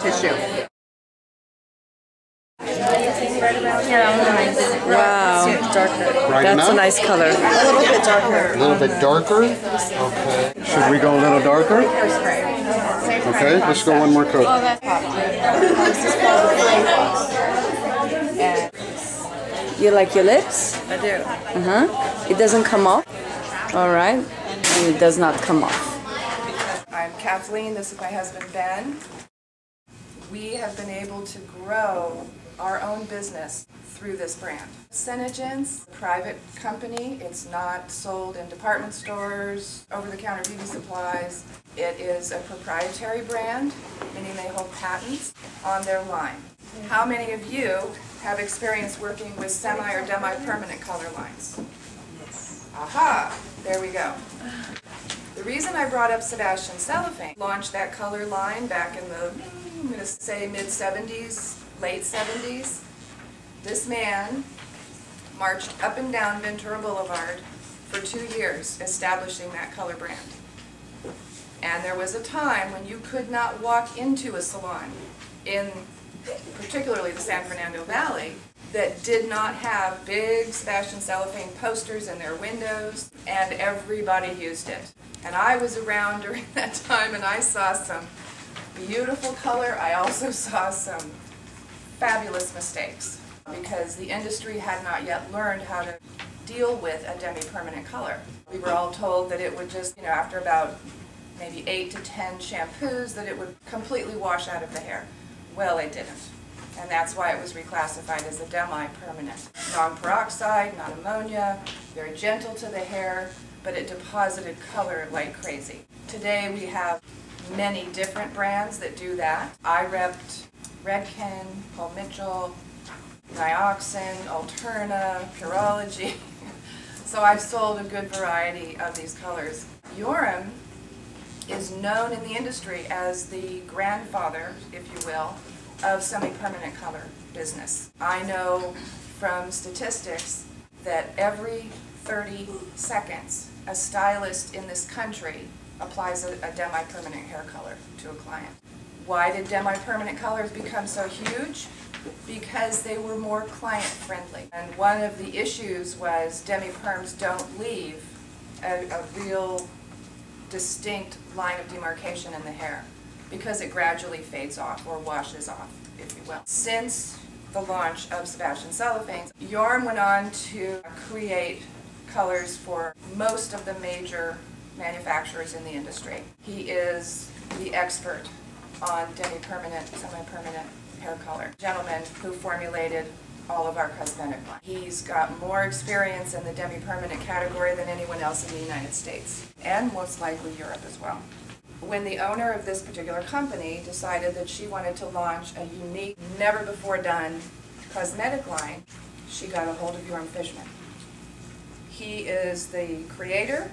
tissue. Wow. That's a nice color. A little bit darker. A little bit darker? Okay. Should we go a little darker? Okay, let's go one more coat. You like your lips? I do. Uh-huh. It doesn't come off? All right. And it does not come off. I'm Kathleen. This is my husband, Ben. We have been able to grow our own business through this brand. Senogens, a private company. It's not sold in department stores, over-the-counter beauty supplies. It is a proprietary brand, meaning they hold patents on their line. How many of you have experience working with semi or demi-permanent color lines? Aha! There we go. The reason I brought up Sebastian Cellophane, launched that color line back in the, I'm going to say mid-70s, late 70s. This man marched up and down Ventura Boulevard for 2 years establishing that color brand. And there was a time when you could not walk into a salon in particularly the San Fernando Valley that did not have big Sebastian Cellophane posters in their windows, and everybody used it. And I was around during that time and I saw some beautiful color. I also saw some fabulous mistakes because the industry had not yet learned how to deal with a demi-permanent color. We were all told that it would just, after about maybe 8 to 10 shampoos, that it would completely wash out of the hair. Well, it didn't. And that's why it was reclassified as a demi-permanent. Non-peroxide, non-ammonia, very gentle to the hair, but it deposited color like crazy. Today we have many different brands that do that. I repped Redken, Paul Mitchell, Nioxin, Alterna, Purology. So I've sold a good variety of these colors. Yoram is known in the industry as the grandfather, if you will, of semi-permanent color business. I know from statistics that every 30 seconds a stylist in this country applies a demi-permanent hair color to a client. Why did demi-permanent colors become so huge? Because they were more client-friendly. And one of the issues was demi-perms don't leave a real distinct line of demarcation in the hair, because it gradually fades off or washes off, if you will. Since the launch of Sebastian Cellophane, Yoram went on to create colors for most of the major manufacturers in the industry. He is the expert on demi-permanent, semi-permanent hair color. Gentleman who formulated all of our cosmetic line. He's got more experience in the demi-permanent category than anyone else in the United States, and most likely Europe as well. When the owner of this particular company decided that she wanted to launch a unique, never-before-done cosmetic line, she got a hold of Yoram Fishman. He is the creator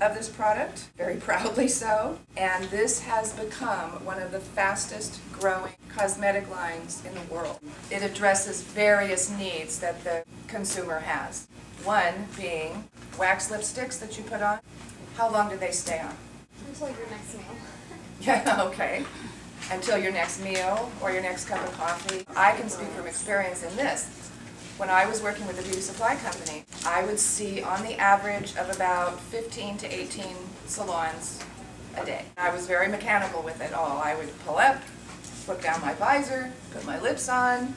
of this product, very proudly so, and this has become one of the fastest growing cosmetic lines in the world. It addresses various needs that the consumer has. One being wax lipsticks that you put on. How long do they stay on? Until your next meal. Yeah, okay. Until your next meal or your next cup of coffee. I can speak from experience in this. When I was working with a beauty supply company, I would see on the average of about 15 to 18 salons a day. I was very mechanical with it all. I would pull up, put down my visor, put my lips on,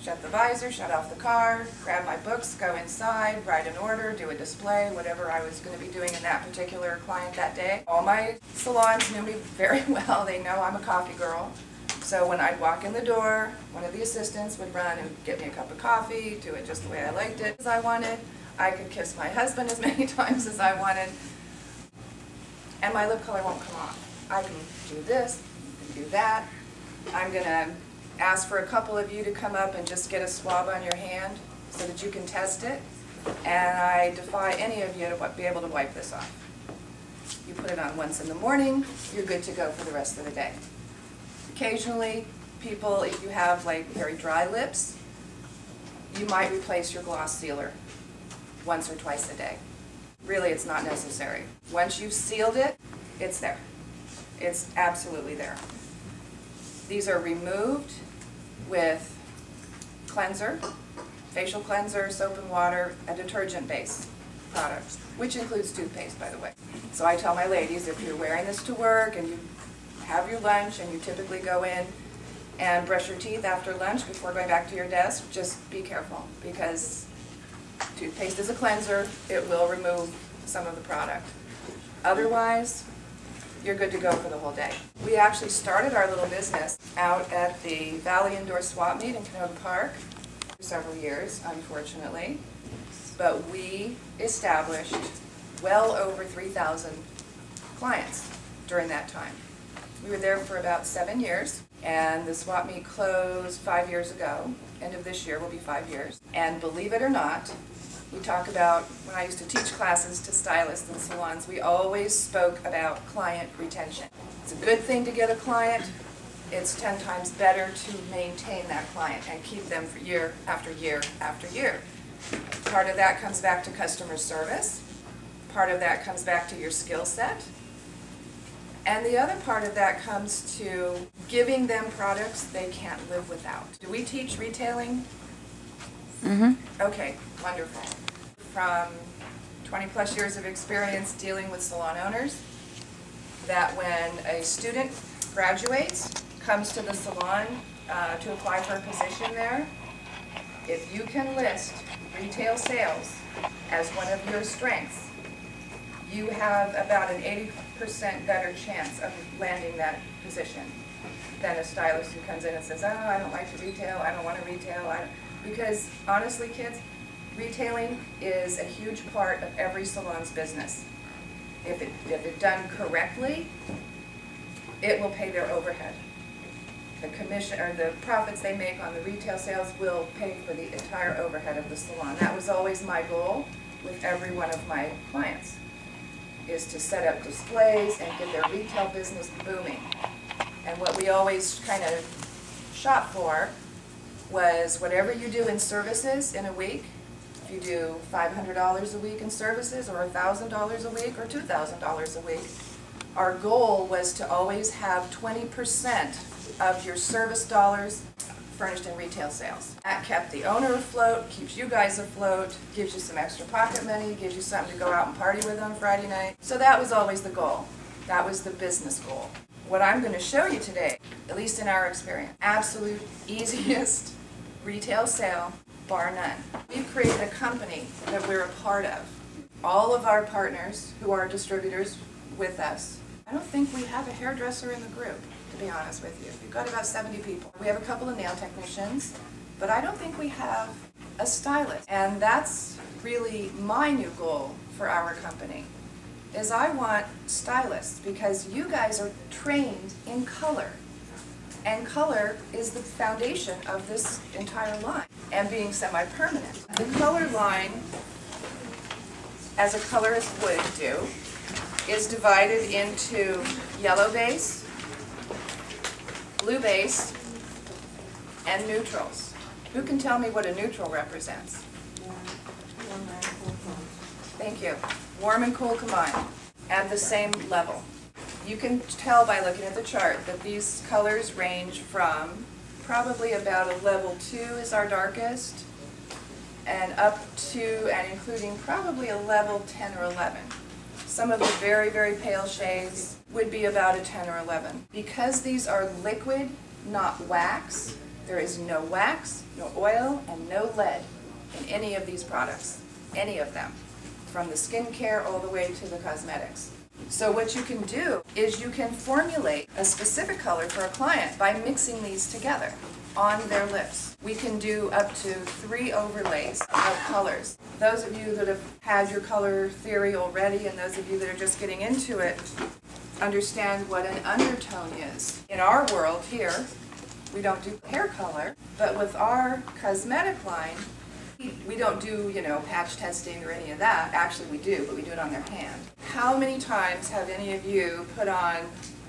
shut the visor, shut off the car, grab my books, go inside, write an order, do a display, whatever I was going to be doing in that particular client that day. All my salons knew me very well. They know I'm a coffee girl. So when I'd walk in the door, one of the assistants would run and get me a cup of coffee, do it just the way I liked it, as I wanted. I could kiss my husband as many times as I wanted. And my lip color won't come off. I can do this, I can do that. I'm going to ask for a couple of you to come up and just get a swab on your hand so that you can test it. And I defy any of you to be able to wipe this off. You put it on once in the morning, you're good to go for the rest of the day. Occasionally, people, if you have like very dry lips, you might replace your gloss sealer once or twice a day. Really, it's not necessary. Once you've sealed it, it's there. It's absolutely there. These are removed with cleanser, facial cleanser, soap and water, a detergent-based product, which includes toothpaste, by the way. So I tell my ladies, if you're wearing this to work and you have your lunch and you typically go in and brush your teeth after lunch before going back to your desk, just be careful, because toothpaste is a cleanser. It will remove some of the product. Otherwise, you're good to go for the whole day. We actually started our little business out at the Valley Indoor Swap Meet in Canoga Park for several years, unfortunately. But we established well over 3,000 clients during that time. We were there for about 7 years, and the swap meet closed 5 years ago. End of this year will be 5 years. And believe it or not, we talk about, when I used to teach classes to stylists and salons, we always spoke about client retention. It's a good thing to get a client. It's 10 times better to maintain that client and keep them for year after year after year. Part of that comes back to customer service. Part of that comes back to your skill set. And the other part of that comes to giving them products they can't live without. Do we teach retailing? Mm-hmm. Okay, wonderful. From 20 plus years of experience dealing with salon owners, that when a student graduates, comes to the salon to apply for a position there, if you can list retail sales as one of your strengths, you have about an 80% better chance of landing that position than a stylist who comes in and says, oh, I don't like to retail, I don't want to retail. Because honestly, kids, retailing is a huge part of every salon's business. If it's done correctly, it will pay their overhead. The commission or the profits they make on the retail sales will pay for the entire overhead of the salon. That was always my goal with every one of my clients, is to set up displays and get their retail business booming. And what we always kind of shop for was whatever you do in services in a week, if you do $500 a week in services or $1,000 a week or $2,000 a week, our goal was to always have 20% of your service dollars furnished in retail sales. That kept the owner afloat, keeps you guys afloat, gives you some extra pocket money, gives you something to go out and party with on Friday night. So that was always the goal. That was the business goal. What I'm going to show you today, at least in our experience, absolute easiest retail sale, bar none. We've created a company that we're a part of. All of our partners who are distributors with us. I don't think we have a hairdresser in the group, to be honest with you. We've got about 70 people. We have a couple of nail technicians, but I don't think we have a stylist. And that's really my new goal for our company, is I want stylists, because you guys are trained in color. And color is the foundation of this entire line, and being semi-permanent. The color line, as a colorist would do, is divided into yellow base, blue base, and neutrals. Who can tell me what a neutral represents? Warm and cool combined. Thank you. Warm and cool combined at the same level. You can tell by looking at the chart that these colors range from probably about a level 2 is our darkest, and up to and including probably a level 10 or 11. Some of the very, very pale shades would be about a 10 or 11. Because these are liquid, not wax, there is no wax, no oil, and no lead in any of these products, any of them, from the skincare all the way to the cosmetics. So what you can do is you can formulate a specific color for a client by mixing these together on their lips. We can do up to 3 overlays of colors. Those of you that have had your color theory already, and those of you that are just getting into it, understand what an undertone is. In our world here, we don't do hair color, but with our cosmetic line, we don't do, you know, patch testing or any of that. Actually, we do, but we do it on their hand. How many times have any of you put on,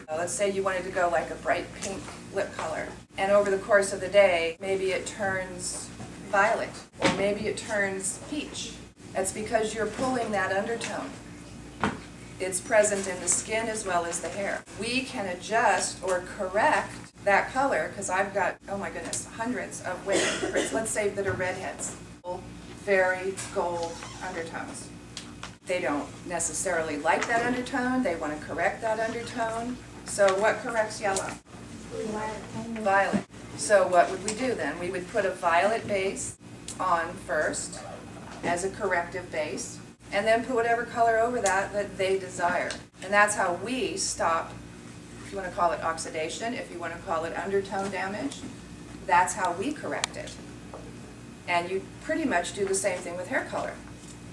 let's say you wanted to go like a bright pink lip color, and over the course of the day, maybe it turns violet, or maybe it turns peach. That's because you're pulling that undertone. It's present in the skin as well as the hair. We can adjust or correct that color, because I've got, oh my goodness, hundreds of women, let's say, that are redheads, very gold undertones. They don't necessarily like that undertone, they want to correct that undertone. So what corrects yellow? Violet. So what would we do then? We would put a violet base on first as a corrective base, and then put whatever color over that that they desire. And that's how we stop, if you want to call it oxidation, if you want to call it undertone damage, that's how we correct it. And you pretty much do the same thing with hair color.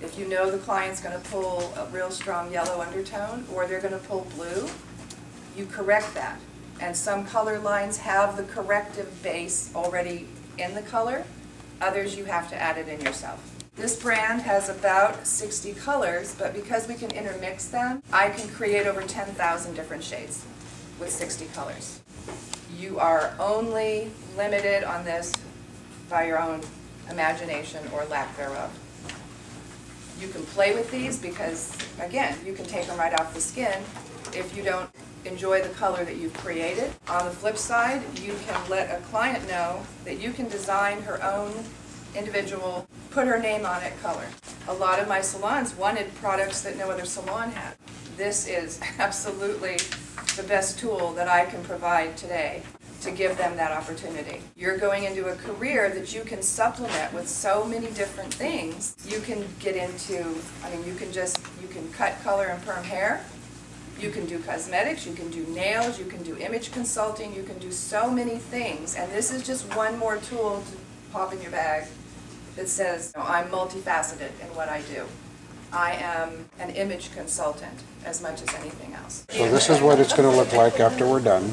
If you know the client's going to pull a real strong yellow undertone, or they're going to pull blue, you correct that. And some color lines have the corrective base already in the color. Others you have to add it in yourself. This brand has about 60 colors, but because we can intermix them, I can create over 10,000 different shades with 60 colors. You are only limited on this by your own imagination or lack thereof. You can play with these because, again, you can take them right off the skin if you don't enjoy the color that you've created. On the flip side, you can let a client know that you can design her own individual, put her name on it color. A lot of my salons wanted products that no other salon had. This is absolutely the best tool that I can provide today to give them that opportunity. You're going into a career that you can supplement with so many different things. You can get into, you can cut, color, and perm hair. You can do cosmetics, you can do nails, you can do image consulting, you can do so many things. And this is just one more tool to pop in your bag that says, you know, I'm multifaceted in what I do. I am an image consultant as much as anything else. So this is what it's going to look like after we're done.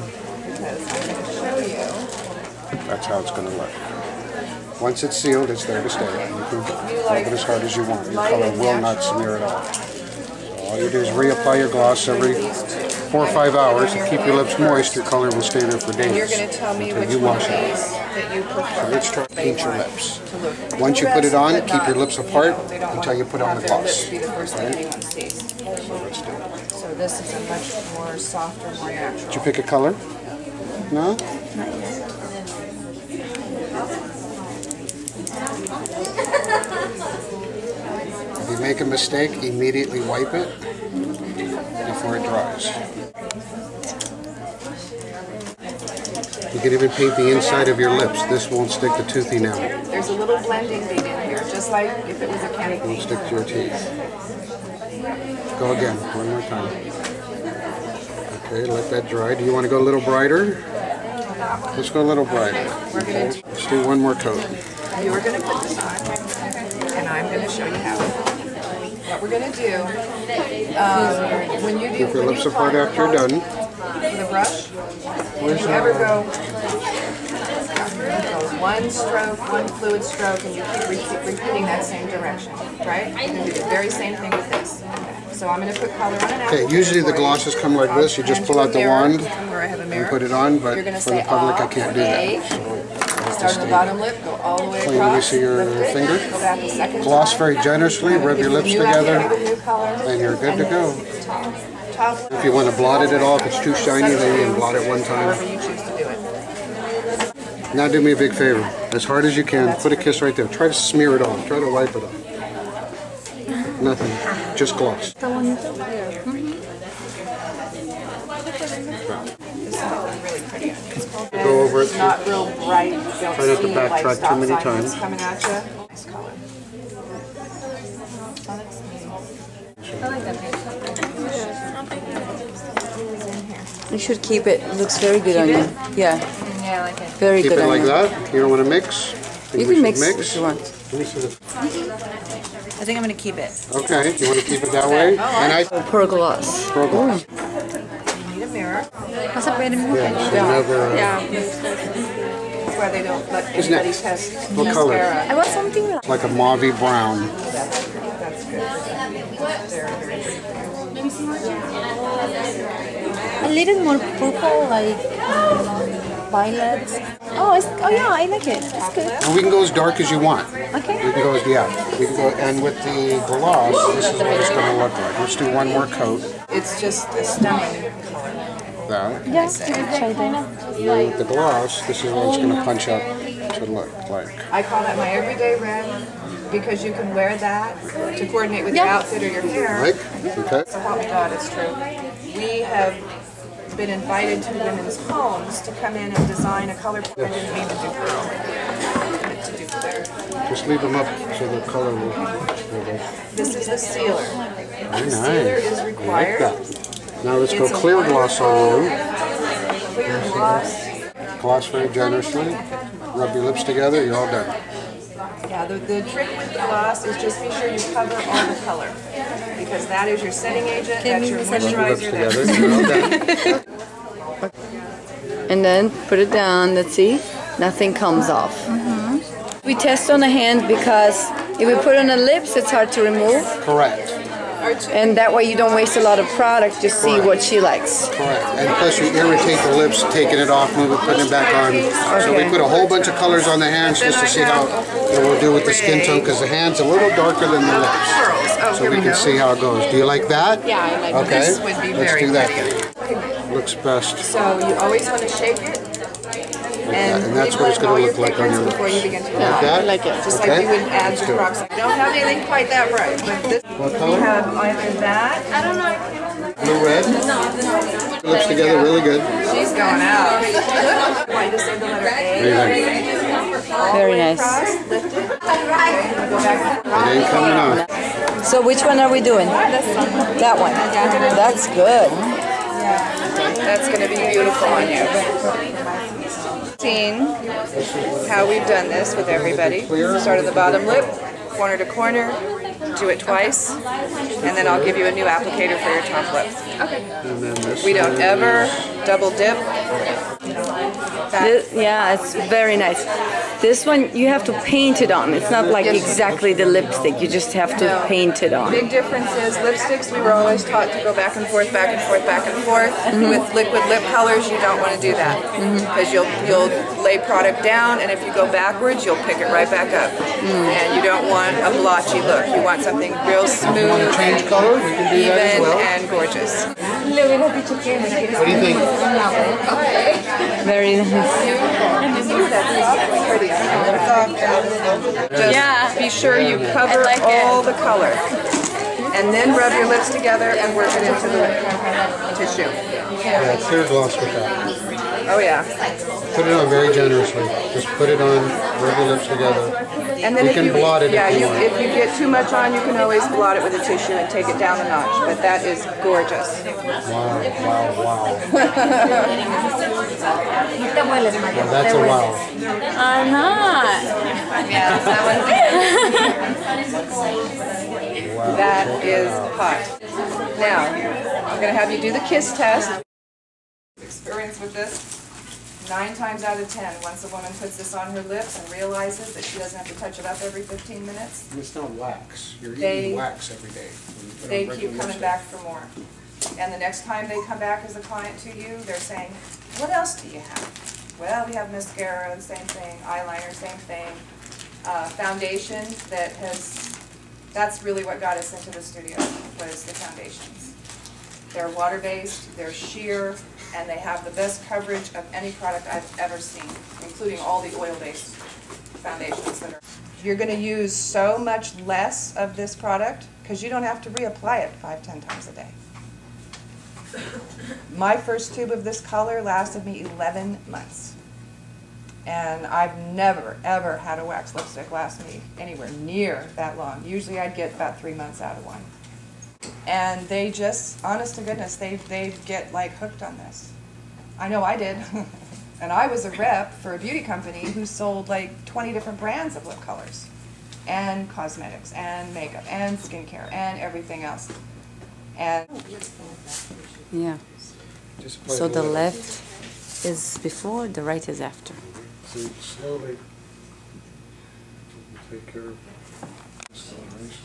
That's how it's going to look. Once it's sealed, it's there to stay. You can rub it as hard as you want. Your color will not smear at all. All you do is reapply your gloss every 4 or 5 hours and keep your lips moist. Your color will stay there for days. And you're going to tell me which one of these that you prefer. So let's try to paint your lips. Once you put it on, keep your lips apart until you put on the gloss. So this is a much more softer, more natural. Did you pick a color? No? If you make a mistake, immediately wipe it before it dries. You can even paint the inside of your lips. This won't stick to toothy now. There's a little blending bead in here, just like if it was a candy. It won't stick to your teeth. Go again, one more time. Okay, let that dry. Do you want to go a little brighter? Let's go a little brighter. Okay. Let's do one more coat. You're going to put this on, and I'm going to show you how. What we're going to do, when you do... Keep your lips apart after you're done. The brush, if you ever go one stroke, one fluid stroke, and you keep repeating that same direction, right? You're going to do the very same thing with this. So I'm going to put color on it. Okay, usually the glosses come like this. You just pull out the wand and put it on, but for the public, I can't do that. Start on the bottom lip, go all the way across. Clean the base of your finger. Go back a second. Gloss very generously, rub your lips together, and you're good to go. If you want to blot it at all, if it's too shiny, then you can blot it one time. Now do me a big favor. As hard as you can, put a kiss right there. Try to smear it off. Try to wipe it off. Nothing, just gloss. Mm-hmm. Go over it. It's not real bright. Try not to backtrack too many times. You should keep it. It looks very good on you. Yeah. Yeah, I like it. Very good on you. Keep it like that. You don't want to mix? You can mix if you want. Let me see the... I think I'm going to keep it. Okay, you want to keep it that way? Oh, pergloss. Pergloss. You need a mirror. That's a brand new That's why they don't let anybody test mascara. What color? I want something like a mauve brown. That's good. A little more purple, like violet. Oh, yeah, I like it. It's good. And we can go as dark as you want. Okay. We can go as, we can go, and with the gloss, this is what it's going to look like. Let's do one more coat. It's just a stunning color. that. Yes, yeah, with the gloss, this is what it's going to punch up to look like. I call that my everyday red because you can wear that to coordinate with your outfit or your hair. Right? Okay. So help me God, it's true. We have been invited to women's homes to come in and design a color. I didn't mean to do pearl. I meant to do clear. Just leave them up so the color will. This is the sealer. Very nice. The sealer is required. I like that. Now let's go clear gloss on you. Clear gloss. Gloss very generously. Rub your lips together. You're all done. Yeah, the trick with the gloss is just be sure you cover all the color, because that is your setting agent, that's your moisturizer, that's And then put it down, let's see, nothing comes off. We test on the hand because if we put on the lips, it's hard to remove. Correct. And that way you don't waste a lot of product, just see what she likes. Correct. And plus you irritate the lips, taking it off, moving, putting it back on. Okay. So we put a whole bunch of colors on the hands just to see how it will do with the skin tone, because the hand's a little darker than the lips. So we can see how it goes. Do you like that? Yeah, I like this. Okay, let's do that then. Looks best. So you always want to shake it. And that's what it's going to look like on your lips. I like it. Just like you would add the peroxide. I don't have anything quite that right, but this we have either that. I don't know. Blue red. Lips together really good. She's going out. Very nice. It ain't coming on. So which one are we doing? That one. That's good. That's going to be beautiful on you. How we've done this with everybody. Start at the bottom lip, corner to corner, do it twice, and then I'll give you a new applicator for your top lip. Okay. We don't ever double dip. Yeah, it's very nice. This one you have to paint it on. It's not like exactly the lipstick. You just have to paint it on. Big difference is lipsticks. We were always taught to go back and forth, back and forth, back and forth. With liquid lip colors, you don't want to do that because you'll lay product down, and if you go backwards, you'll pick it right back up. And you don't want a blotchy look. You want something real smooth, change color, you can do even that as well. And gorgeous. What do you think? Very nice. Just be sure you cover all the color, and then rub your lips together and work it into the tissue. Yeah, clear gloss with that. Oh yeah. Put it on very generously. Just put it on, rub your lips together. And then if you get too much on, you can always blot it with a tissue and take it down a notch. But that is gorgeous. Wow! Wow! Wow! Well, that's a wow. I'm not. Yeah, that that is hot. Now, I'm going to have you do the kiss test. Experience with this. 9 times out of 10, once a woman puts this on her lips and realizes that she doesn't have to touch it up every 15 minutes. And it's not wax. You're eating wax every day. They keep coming back for more. And the next time they come back as a client to you, they're saying, what else do you have? Well, we have mascara, the same thing, eyeliner, same thing, foundations that has, that's really what got us into the studio, was the foundations. They're water-based, they're sheer, and they have the best coverage of any product I've ever seen, including all the oil-based foundations that are. You're going to use so much less of this product because you don't have to reapply it 5–10 times a day. My first tube of this color lasted me 11 months, and I've never, ever had a wax lipstick last me anywhere near that long. Usually I'd get about 3 months out of one. And they just, honest to goodness, they get like hooked on this. I know I did. And I was a rep for a beauty company who sold like 20 different brands of lip colors, and cosmetics, and makeup, and skincare, and everything else. And yeah. So the left is before, the right is after. So slowly take care of acceleration.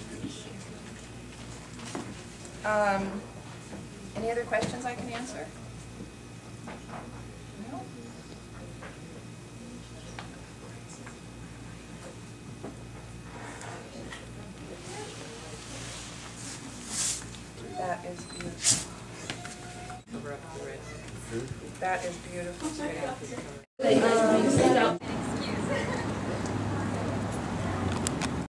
Any other questions I can answer? No? That is beautiful. That is beautiful.